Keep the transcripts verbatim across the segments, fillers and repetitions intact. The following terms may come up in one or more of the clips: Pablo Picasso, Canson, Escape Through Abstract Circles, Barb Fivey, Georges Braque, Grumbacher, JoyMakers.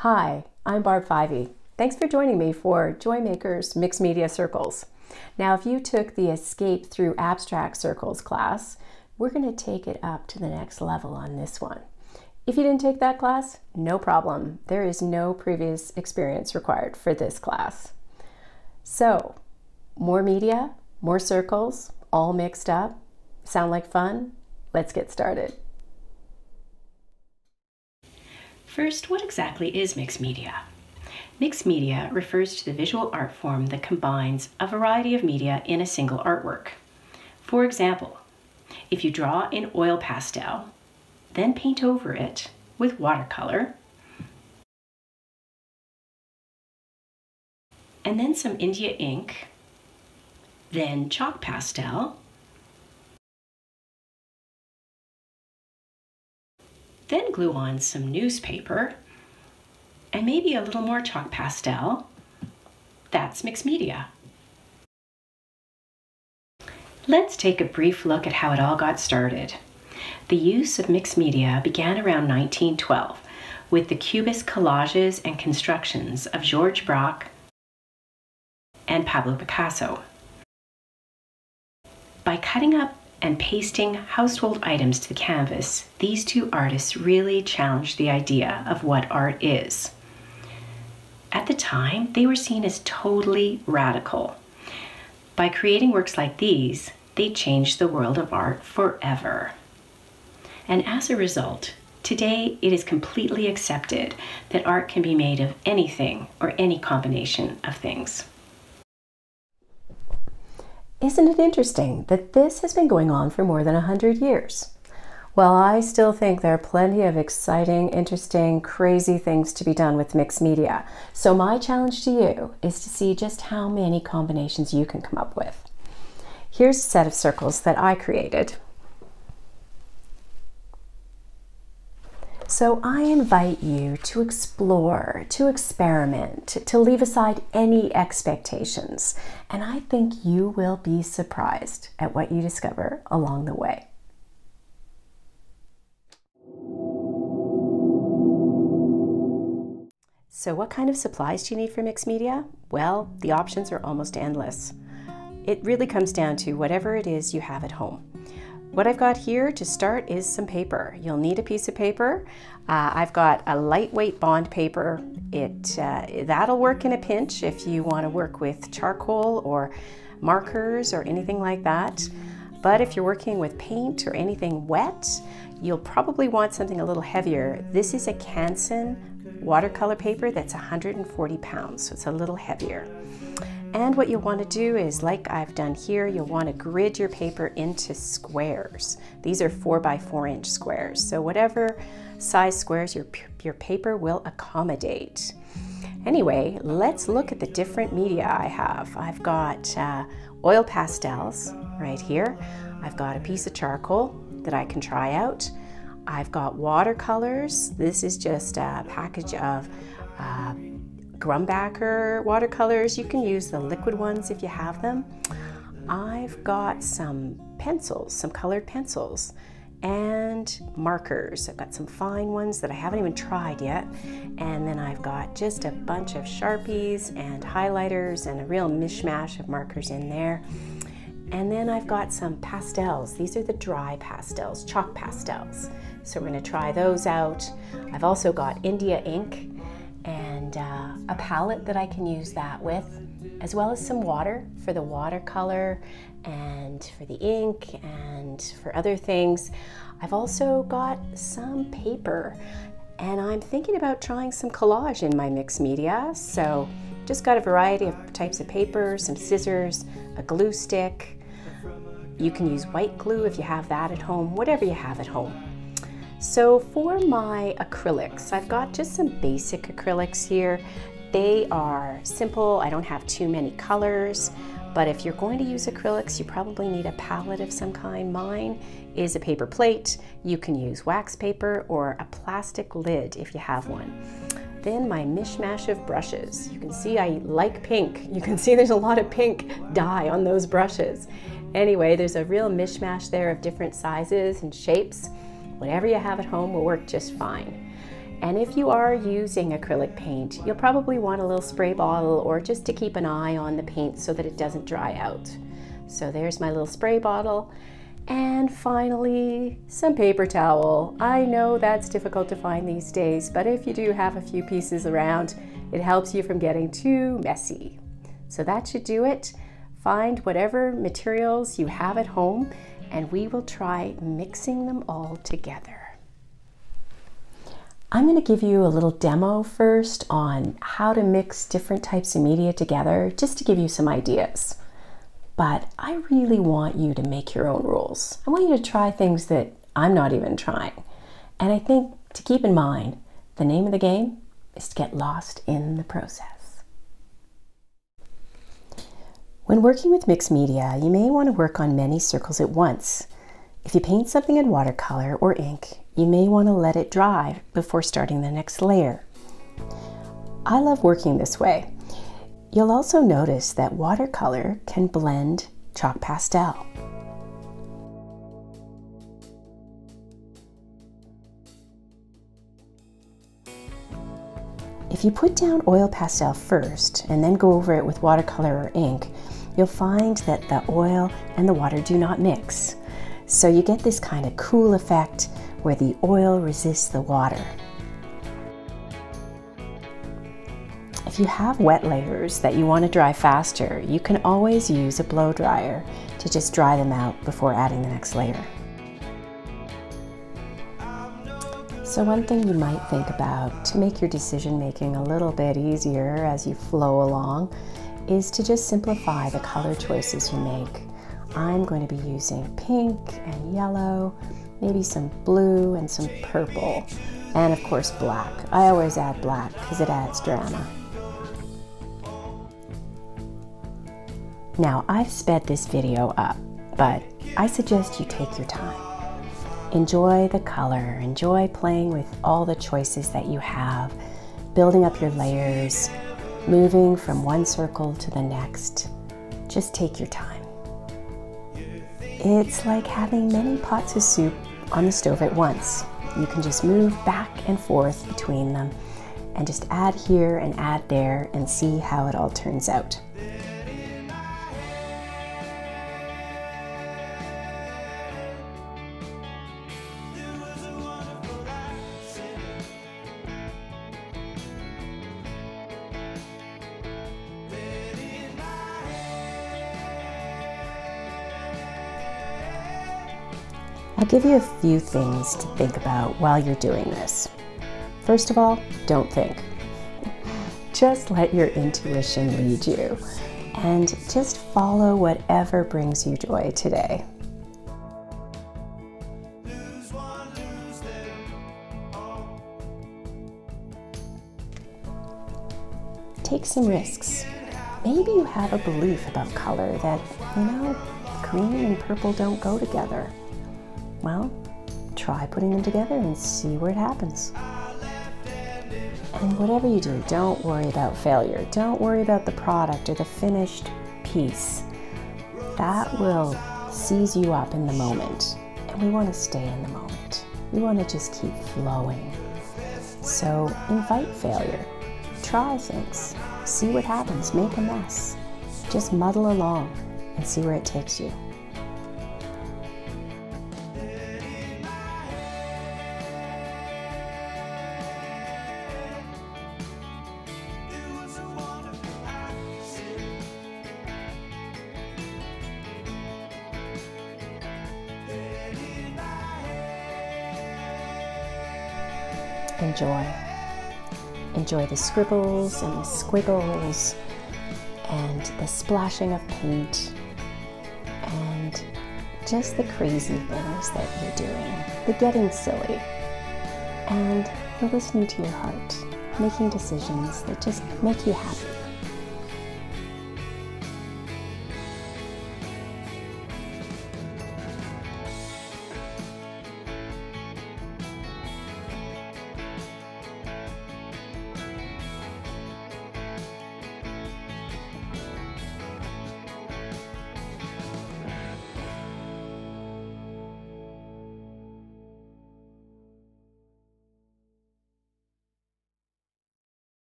Hi, I'm Barb Fivey. Thanks for joining me for JoyMakers Mixed Media Circles. Now, if you took the Escape Through Abstract Circles class, we're going to take it up to the next level on this one. If you didn't take that class, no problem. There is no previous experience required for this class. So, more media, more circles, all mixed up. Sound like fun? Let's get started. First, what exactly is mixed media? Mixed media refers to the visual art form that combines a variety of media in a single artwork. For example, if you draw in oil pastel, then paint over it with watercolor, and then some India ink, then chalk pastel, then glue on some newspaper, and maybe a little more chalk pastel. That's mixed media. Let's take a brief look at how it all got started. The use of mixed media began around nineteen twelve with the cubist collages and constructions of Georges Braque and Pablo Picasso. By cutting up and pasting household items to the canvas, these two artists really challenged the idea of what art is. At the time, they were seen as totally radical. By creating works like these, they changed the world of art forever. And as a result, today it is completely accepted that art can be made of anything or any combination of things. Isn't it interesting that this has been going on for more than a hundred years? Well, I still think there are plenty of exciting, interesting, crazy things to be done with mixed media. So my challenge to you is to see just how many combinations you can come up with. Here's a set of circles that I created. So I invite you to explore, to experiment, to leave aside any expectations, and I think you will be surprised at what you discover along the way. So what kind of supplies do you need for mixed media? Well, the options are almost endless. It really comes down to whatever it is you have at home. What I've got here to start is some paper. You'll need a piece of paper. Uh, I've got a lightweight bond paper. It, uh, that'll work in a pinch if you want to work with charcoal or markers or anything like that. But if you're working with paint or anything wet, you'll probably want something a little heavier. This is a Canson watercolor paper that's one hundred forty pounds, so it's a little heavier. And what you'll want to do is, like I've done here, you'll want to grid your paper into squares. These are four by four inch squares. So whatever size squares your, your paper will accommodate. Anyway, let's look at the different media I have. I've got uh, oil pastels right here. I've got a piece of charcoal that I can try out. I've got watercolors. This is just a package of uh, Grumbacher watercolors. You can use the liquid ones if you have them. I've got some pencils, some colored pencils, and markers. I've got some fine ones that I haven't even tried yet. And then I've got just a bunch of Sharpies and highlighters and a real mishmash of markers in there. And then I've got some pastels. These are the dry pastels, chalk pastels. So we're going to try those out. I've also got India ink and uh, a palette that I can use that with, as well as some water for the watercolor and for the ink and for other things. I've also got some paper, and I'm thinking about trying some collage in my mixed media. So just got a variety of types of paper, some scissors, a glue stick. You can use white glue if you have that at home, whatever you have at home. So for my acrylics, I've got just some basic acrylics here. They are simple, I don't have too many colors, but if you're going to use acrylics, you probably need a palette of some kind. Mine is a paper plate. You can use wax paper or a plastic lid if you have one. Then my mishmash of brushes. You can see I like pink. You can see there's a lot of pink dye on those brushes. Anyway, there's a real mishmash there of different sizes and shapes. Whatever you have at home will work just fine. And if you are using acrylic paint, you'll probably want a little spray bottle or just to keep an eye on the paint so that it doesn't dry out. So there's my little spray bottle. And finally, some paper towel. I know that's difficult to find these days, but if you do have a few pieces around, it helps you from getting too messy. So that should do it. Find whatever materials you have at home, and we will try mixing them all together. I'm going to give you a little demo first on how to mix different types of media together, just to give you some ideas. But I really want you to make your own rules. I want you to try things that I'm not even trying. And I think to keep in mind, the name of the game is to get lost in the process. When working with mixed media, you may want to work on many circles at once. If you paint something in watercolor or ink, you may want to let it dry before starting the next layer. I love working this way. You'll also notice that watercolor can blend chalk pastel. If you put down oil pastel first and then go over it with watercolor or ink, you'll find that the oil and the water do not mix. So you get this kind of cool effect where the oil resists the water. If you have wet layers that you want to dry faster, you can always use a blow dryer to just dry them out before adding the next layer. So one thing you might think about to make your decision making a little bit easier as you flow along is to just simplify the color choices you make. I'm going to be using pink and yellow, maybe some blue and some purple, and of course black. I always add black because it adds drama. Now, I've sped this video up, but I suggest you take your time. Enjoy the color, enjoy playing with all the choices that you have, building up your layers, moving from one circle to the next. Just take your time. It's like having many pots of soup on the stove at once. You can just move back and forth between them and just add here and add there and see how it all turns out. I'll give you a few things to think about while you're doing this. First of all, don't think. Just let your intuition lead you and just follow whatever brings you joy today. Take some risks. Maybe you have a belief about color that, you know, green and purple don't go together. Well, try putting them together and see where it happens. And whatever you do, don't worry about failure. Don't worry about the product or the finished piece. That will seize you up in the moment. And we want to stay in the moment. We want to just keep flowing. So invite failure. Try things. See what happens. Make a mess. Just muddle along and see where it takes you. Enjoy. Enjoy the scribbles and the squiggles and the splashing of paint and just the crazy things that you're doing, the getting silly, and the listening to your heart, making decisions that just make you happy.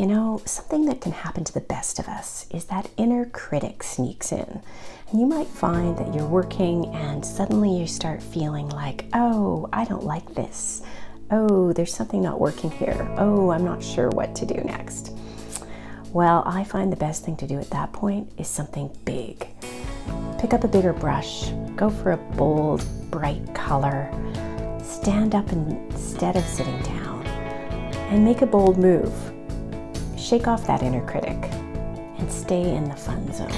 You know, something that can happen to the best of us is that inner critic sneaks in. And you might find that you're working and suddenly you start feeling like, oh, I don't like this. Oh, there's something not working here. Oh, I'm not sure what to do next. Well, I find the best thing to do at that point is something big. Pick up a bigger brush, go for a bold, bright color, stand up instead of sitting down, and make a bold move. Shake off that inner critic and stay in the fun zone.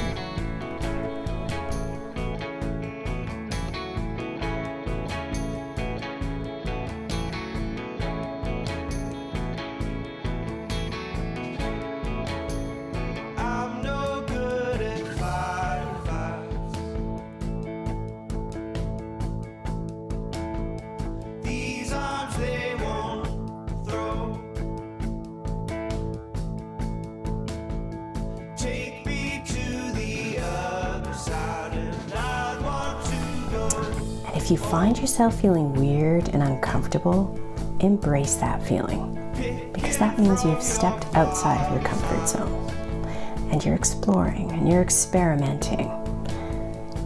If you find yourself feeling weird and uncomfortable, embrace that feeling, because that means you've stepped outside of your comfort zone and you're exploring and you're experimenting,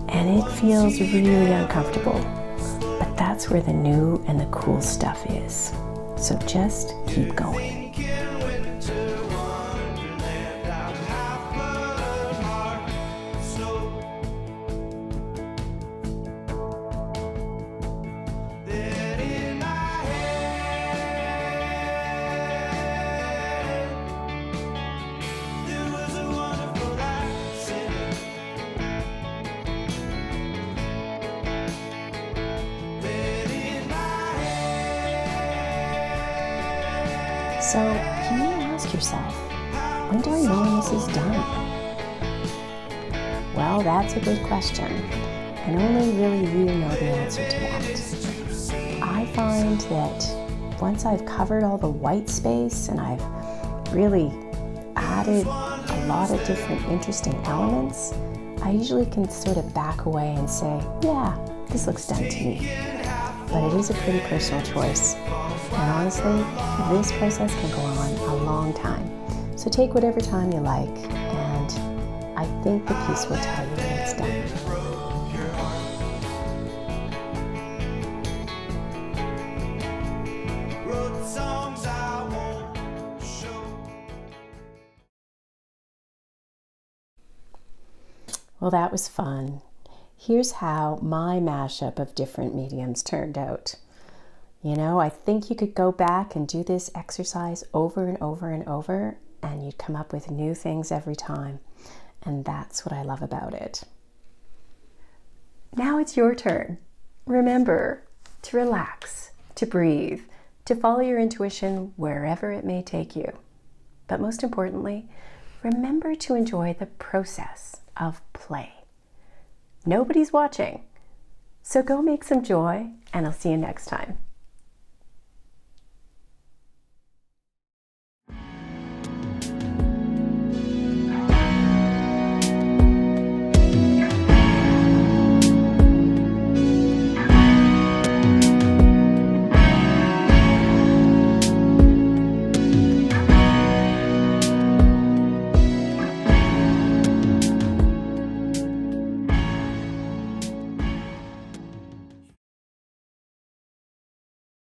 and it feels really uncomfortable, but that's where the new and the cool stuff is. So just keep going. So you may ask yourself, when do I know when this is done? Well, that's a good question, and only really you know the answer to that. I find that once I've covered all the white space and I've really added a lot of different interesting elements, I usually can sort of back away and say, yeah, this looks done to me. But it is a pretty personal choice. And honestly, this process can go on a long time. So take whatever time you like, and I think the piece will tell you when it's done. Well, that was fun. Here's how my mashup of different mediums turned out. You know, I think you could go back and do this exercise over and over and over, and you'd come up with new things every time. And that's what I love about it. Now it's your turn. Remember to relax, to breathe, to follow your intuition wherever it may take you. But most importantly, remember to enjoy the process of play. Nobody's watching, so go make some joy, and I'll see you next time.